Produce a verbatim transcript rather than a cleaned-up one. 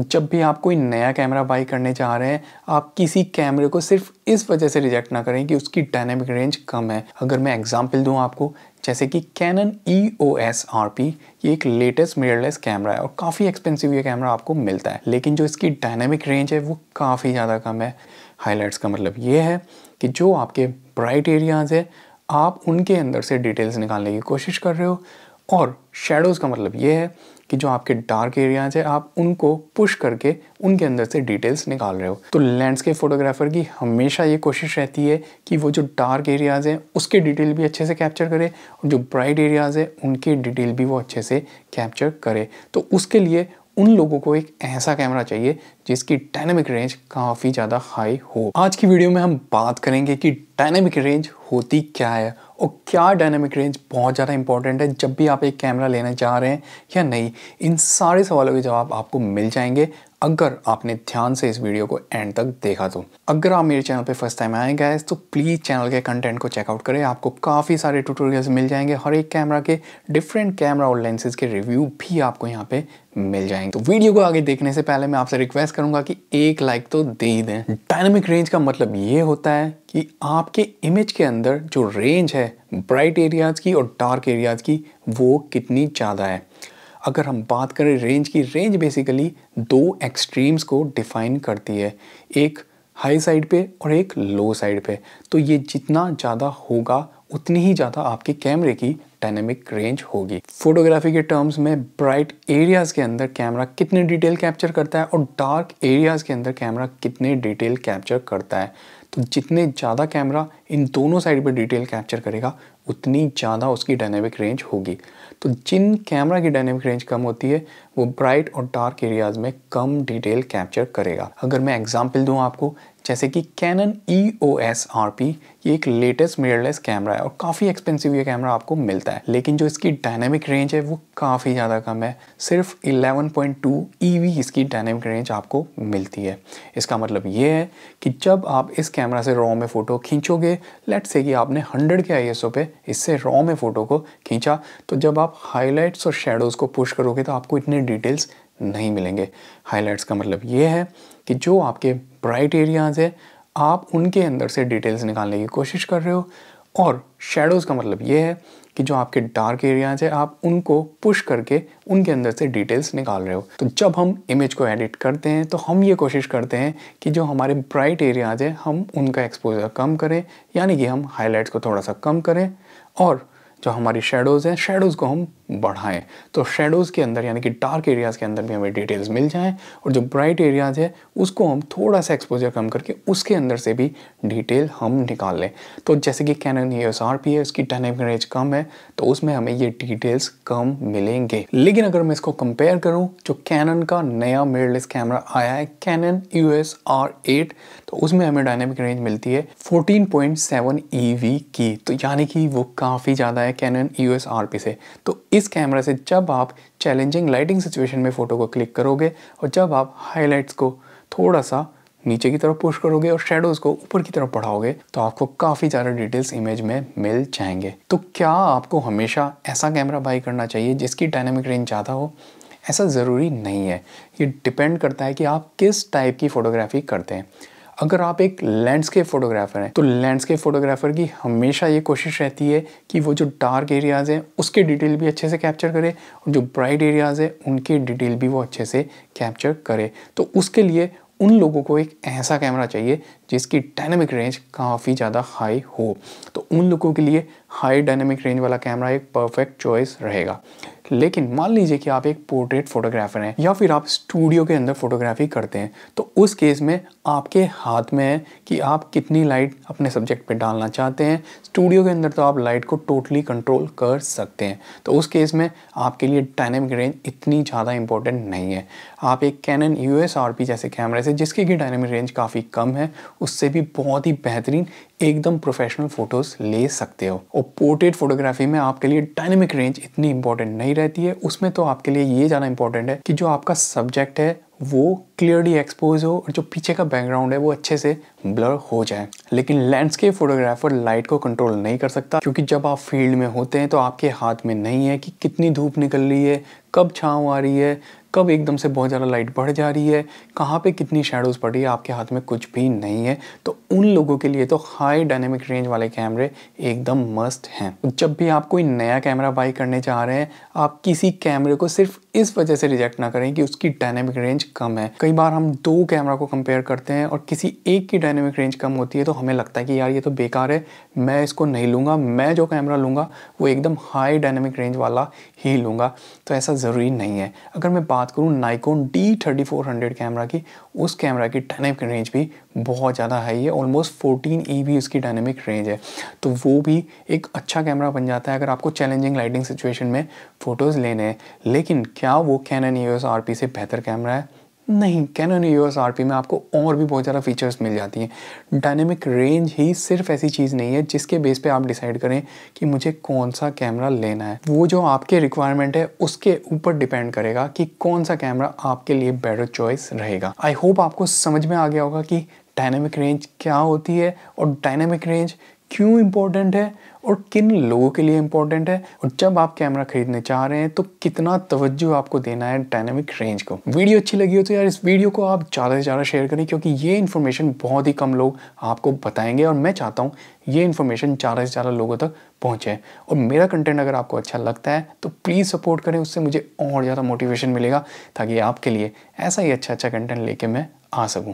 जब भी आप कोई नया कैमरा बाई करने चाह रहे हैं, आप किसी कैमरे को सिर्फ इस वजह से रिजेक्ट ना करें कि उसकी डायनेमिक रेंज कम है। अगर मैं एग्जांपल दूं आपको, जैसे कि Canon E O S R P, ये एक लेटेस्ट मिररलेस कैमरा है और काफ़ी एक्सपेंसिव ये कैमरा आपको मिलता है, लेकिन जो इसकी डायनेमिक रेंज है वो काफ़ी ज़्यादा कम है। हाईलाइट्स का मतलब ये है कि जो आपके ब्राइट एरियाज़ है आप उनके अंदर से डिटेल्स निकालने की कोशिश कर रहे हो, और शेडोज़ का मतलब ये है कि जो आपके डार्क एरियाज है आप उनको पुश करके उनके अंदर से डिटेल्स निकाल रहे हो। तो लैंडस्केप फोटोग्राफर की हमेशा ये कोशिश रहती है कि वो जो डार्क एरियाज हैं उसके डिटेल भी अच्छे से कैप्चर करे और जो ब्राइट एरियाज हैं उनके डिटेल भी वो अच्छे से कैप्चर करे। तो उसके लिए उन लोगों को एक ऐसा कैमरा चाहिए जिसकी डायनेमिक रेंज काफ़ी ज़्यादा हाई हो। आज की वीडियो में हम बात करेंगे कि डायनेमिक रेंज होती क्या है और क्या डायनेमिक रेंज बहुत ज़्यादा इंपॉर्टेंट है जब भी आप एक कैमरा लेने जा रहे हैं या नहीं। इन सारे सवालों के जवाब आपको मिल जाएंगे अगर आपने ध्यान से इस वीडियो को एंड तक देखा तो। अगर आप मेरे चैनल पे फर्स्ट टाइम आए गाइस तो प्लीज़ चैनल के कंटेंट को चेकआउट करें, आपको काफ़ी सारे ट्यूटोरियल्स मिल जाएंगे, हर एक कैमरा के डिफरेंट कैमरा और लेंसेज के रिव्यू भी आपको यहाँ पे मिल जाएंगे। तो वीडियो को आगे देखने से पहले मैं आपसे रिक्वेस्ट करूँगा कि एक लाइक तो दे ही दें। डायनेमिक रेंज का मतलब ये होता है कि आपके इमेज के अंदर जो रेंज है ब्राइट एरियाज़ की और डार्क एरियाज़ की वो कितनी ज़्यादा है। अगर हम बात करें रेंज की, रेंज बेसिकली दो एक्सट्रीम्स को डिफाइन करती है, एक हाई साइड पे और एक लो साइड पे। तो ये जितना ज़्यादा होगा उतनी ही ज़्यादा आपके कैमरे की डायनेमिक रेंज होगी। फोटोग्राफी के टर्म्स में ब्राइट एरियाज़ के अंदर कैमरा कितने डिटेल कैप्चर करता है और डार्क एरियाज़ के अंदर कैमरा कितने डिटेल कैप्चर करता है। तो जितने ज़्यादा कैमरा इन दोनों साइड पर डिटेल कैप्चर करेगा उतनी ज़्यादा उसकी डायनेमिक रेंज होगी। तो जिन कैमरा की डायनेमिक रेंज कम होती है वो ब्राइट और डार्क एरियाज़ में कम डिटेल कैप्चर करेगा। अगर मैं एग्जांपल दूं आपको, जैसे कि Canon E O S R P, ये एक लेटेस्ट मिररलेस कैमरा है और काफ़ी एक्सपेंसिव ये कैमरा आपको मिलता है, लेकिन जो इसकी डायनेमिक रेंज है वो काफ़ी ज़्यादा कम है। सिर्फ ग्यारह पॉइंट दो E V इसकी डायनेमिक रेंज आपको मिलती है। इसका मतलब ये है कि जब आप इस कैमरा से रॉ में फ़ोटो खींचोगे, लेट्स से कि आपने हंड्रेड के I S O पे इससे रॉ में फ़ोटो को खींचा, तो जब आप हाईलाइट्स और शेडोज़ को पुश करोगे तो आपको इतने डिटेल्स नहीं मिलेंगे। हाईलाइट्स का मतलब ये है कि जो आपके ब्राइट एरियाज़ है आप उनके अंदर से डिटेल्स निकालने की कोशिश कर रहे हो, और शेडोज़ का मतलब ये है कि जो आपके डार्क एरियाज़ है आप उनको पुश करके उनके अंदर से डिटेल्स निकाल रहे हो। तो जब हम इमेज को एडिट करते हैं तो हम ये कोशिश करते हैं कि जो हमारे ब्राइट एरियाज़ हैं हम उनका एक्सपोजर कम करें, यानी कि हम हाईलाइट्स को थोड़ा सा कम करें, और जो हमारी शेडोज़ हैं शेडोज़ को हम बढ़ाएं। तो शेडोज़ के अंदर यानी कि डार्क एरियाज़ के अंदर भी हमें डिटेल्स मिल जाएं, और जो ब्राइट एरियाज़ है उसको हम थोड़ा सा एक्सपोजर कम करके उसके अंदर से भी डिटेल हम निकाल लें। तो जैसे कि Canon E O S R P है, उसकी डायनेमिक रेंज कम है तो उसमें हमें ये डिटेल्स कम मिलेंगे। लेकिन अगर मैं इसको कंपेयर करूँ, जो Canon का नया मिररलेस कैमरा आया है Canon E O S R आठ, तो उसमें हमें डायनेमिक रेंज मिलती है चौदह पॉइंट सात E V की, तो यानी कि वो काफ़ी ज़्यादा है Canon E O S R P से। तो इस कैमरा से जब आप चैलेंजिंग लाइटिंग सिचुएशन में फ़ोटो को क्लिक करोगे और जब आप हाइलाइट्स को थोड़ा सा नीचे की तरफ पुश करोगे और शेडोज़ को ऊपर की तरफ बढ़ाओगे तो आपको काफ़ी ज़्यादा डिटेल्स इमेज में मिल जाएंगे। तो क्या आपको हमेशा ऐसा कैमरा बाई करना चाहिए जिसकी डायनेमिक रेंज ज़्यादा हो? ऐसा ज़रूरी नहीं है, ये डिपेंड करता है कि आप किस टाइप की फ़ोटोग्राफी करते हैं। अगर आप एक लैंडस्केप फोटोग्राफर हैं तो लैंडस्केप फोटोग्राफर की हमेशा ये कोशिश रहती है कि वो जो डार्क एरियाज़ हैं उसके डिटेल भी अच्छे से कैप्चर करे और जो ब्राइट एरियाज़ हैं उनके डिटेल भी वो अच्छे से कैप्चर करे। तो उसके लिए उन लोगों को एक ऐसा कैमरा चाहिए जिसकी डायनेमिक रेंज काफ़ी ज़्यादा हाई हो। तो उन लोगों के लिए हाई डायनेमिक रेंज वाला कैमरा एक परफेक्ट चॉइस रहेगा। लेकिन मान लीजिए कि आप एक पोर्ट्रेट फोटोग्राफर हैं या फिर आप स्टूडियो के अंदर फोटोग्राफी करते हैं, तो उस केस में आपके हाथ में है कि आप कितनी लाइट अपने सब्जेक्ट पे डालना चाहते हैं। स्टूडियो के अंदर तो आप लाइट को टोटली कंट्रोल कर सकते हैं, तो उस केस में आपके लिए डायनेमिक रेंज इतनी ज़्यादा इंपॉर्टेंट नहीं है। आप एक Canon E O S R P जैसे कैमरे से, जिसकी की डायनेमिक रेंज काफ़ी कम है, उससे भी बहुत ही बेहतरीन एकदम प्रोफेशनल फ़ोटोज़ ले सकते हो। और पोर्ट्रेट फोटोग्राफी में आपके लिए डायनेमिक रेंज इतनी इंपॉर्टेंट नहीं रहती है, उसमें तो आपके लिए ये ज़्यादा इंपॉर्टेंट है कि जो आपका सब्जेक्ट है वो क्लियरली एक्सपोज हो और जो पीछे का बैकग्राउंड है वो अच्छे से ब्लर हो जाए। लेकिन लैंडस्केप फोटोग्राफर लाइट को कंट्रोल नहीं कर सकता, क्योंकि जब आप फील्ड में होते हैं तो आपके हाथ में नहीं है कि कितनी धूप निकल रही है, कब छाँव आ रही है, कब एकदम से बहुत ज़्यादा लाइट बढ़ जा रही है, कहाँ पे कितनी शेडोज़ पड़ रही है, आपके हाथ में कुछ भी नहीं है, तो उन लोगों के लिए तो हाई डायनेमिक रेंज वाले कैमरे एकदम मस्ट हैं। जब भी आप कोई नया कैमरा बाई करने चाह रहे हैं, आप किसी कैमरे को सिर्फ इस वजह से रिजेक्ट ना करें कि उसकी डायनेमिक रेंज कम है। कई बार हम दो कैमरा को कंपेयर करते हैं और किसी एक की डायनेमिक रेंज कम होती है तो हमें लगता है कि यार ये तो बेकार है, मैं इसको नहीं लूँगा, मैं जो कैमरा लूँगा वो एकदम हाई डायनेमिक रेंज वाला ही लूँगा। तो ऐसा ज़रूरी नहीं है। अगर मैं बात करूँ Nikon D thirty four hundred camera की, उस कैमरा की डायनेमिक रेंज भी बहुत ज़्यादा हाई है, ऑलमोस्ट फोर्टीन ई बी उसकी डायनेमिक रेंज है, तो वो भी एक अच्छा कैमरा बन जाता है अगर आपको चैलेंजिंग लाइटिंग सिचुएशन में फ़ोटोज़ लेने हैं। लेकिन क्या वो कैनन ईओएस आरपी से बेहतर कैमरा है? नहीं, कैनन ईओएस आरपी में आपको और भी बहुत ज़्यादा फीचर्स मिल जाती हैं। डायनेमिक रेंज ही सिर्फ ऐसी चीज़ नहीं है जिसके बेस पे आप डिसाइड करें कि मुझे कौन सा कैमरा लेना है। वो जो आपके रिक्वायरमेंट है उसके ऊपर डिपेंड करेगा कि कौन सा कैमरा आपके लिए बेटर चॉइस रहेगा। आई होप आपको समझ में आ गया होगा कि डायनेमिक रेंज क्या होती है और डायनेमिक रेंज क्यों इम्पोर्टेंट है और किन लोगों के लिए इम्पोर्टेंट है, और जब आप कैमरा खरीदने चाह रहे हैं तो कितना तवज्जो आपको देना है डायनेमिक रेंज को। वीडियो अच्छी लगी हो तो यार इस वीडियो को आप ज़्यादा से ज़्यादा शेयर करें, क्योंकि ये इन्फॉर्मेशन बहुत ही कम लोग आपको बताएंगे और मैं चाहता हूँ ये इन्फॉर्मेशन ज़्यादा से ज़्यादा लोगों तक पहुँचे। और मेरा कंटेंट अगर आपको अच्छा लगता है तो प्लीज़ सपोर्ट करें, उससे मुझे और ज़्यादा मोटिवेशन मिलेगा ताकि आपके लिए ऐसा ही अच्छा अच्छा कंटेंट लेके मैं आ सकूँ।